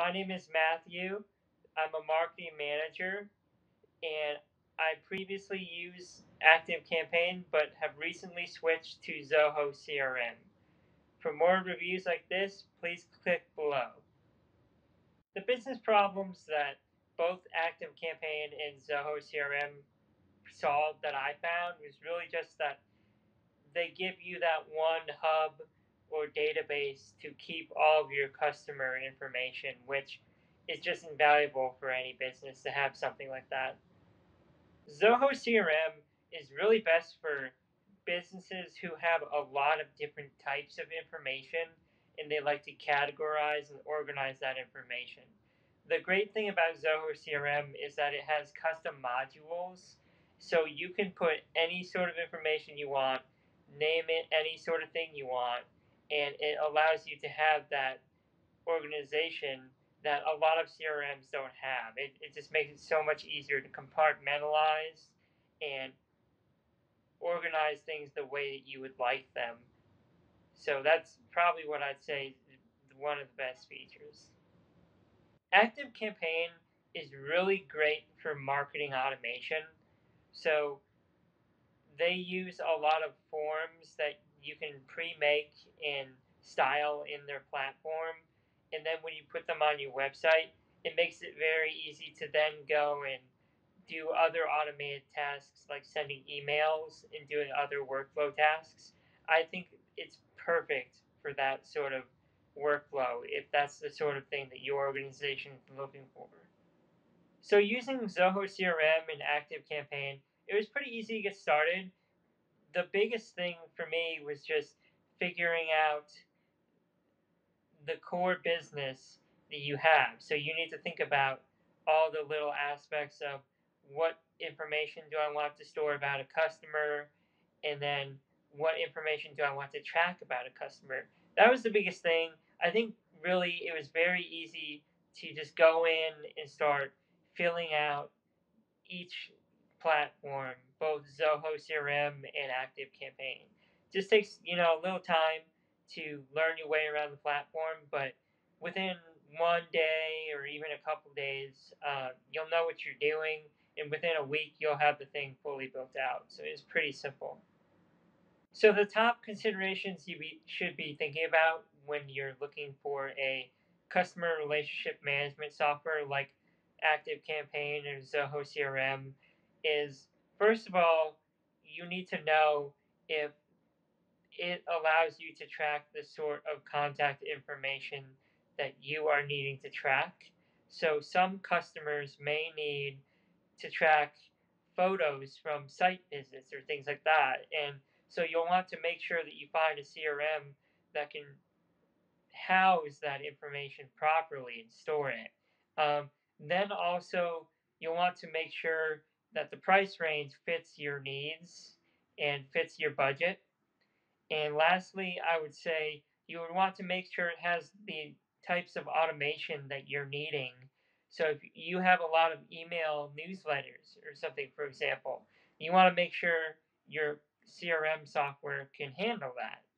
My name is Matthew. I'm a marketing manager, and I previously used ActiveCampaign, but have recently switched to Zoho CRM. For more reviews like this, please click below. The business problems that both ActiveCampaign and Zoho CRM solved that I found was really just that they give you that one hub or database to keep all of your customer information, which is just invaluable for any business to have something like that. Zoho CRM is really best for businesses who have a lot of different types of information, and they like to categorize and organize that information. The great thing about Zoho CRM is that it has custom modules, so you can put any sort of information you want, name it any sort of thing you want, and it allows you to have that organization that a lot of CRMs don't have. It just makes it so much easier to compartmentalize and organize things the way that you would like them. So that's probably what I'd say is one of the best features. ActiveCampaign is really great for marketing automation. So they use a lot of forms that you can pre-make and style in their platform. And then when you put them on your website, it makes it very easy to then go and do other automated tasks like sending emails and doing other workflow tasks. I think it's perfect for that sort of workflow if that's the sort of thing that your organization is looking for. So using Zoho CRM and ActiveCampaign, it was pretty easy to get started. The biggest thing for me was just figuring out the core business that you have. So you need to think about all the little aspects of what information do I want to store about a customer, and then what information do I want to track about a customer. That was the biggest thing. I think really it was very easy to just go in and start filling out each platform, both Zoho CRM and ActiveCampaign. Just takes, a little time to learn your way around the platform, but within one day or even a couple days, you'll know what you're doing, and within a week you'll have the thing fully built out. So it's pretty simple. So the top considerations you should be thinking about when you're looking for a customer relationship management software like ActiveCampaign or Zoho CRM is, first of all, you need to know if it allows you to track the sort of contact information that you are needing to track. So some customers may need to track photos from site visits or things like that. And so you'll want to make sure that you find a CRM that can house that information properly and store it. Then also you'll want to make sure that the price range fits your needs and fits your budget. And lastly, I would say you would want to make sure it has the types of automation that you're needing. So if you have a lot of email newsletters or something, for example, you want to make sure your CRM software can handle that.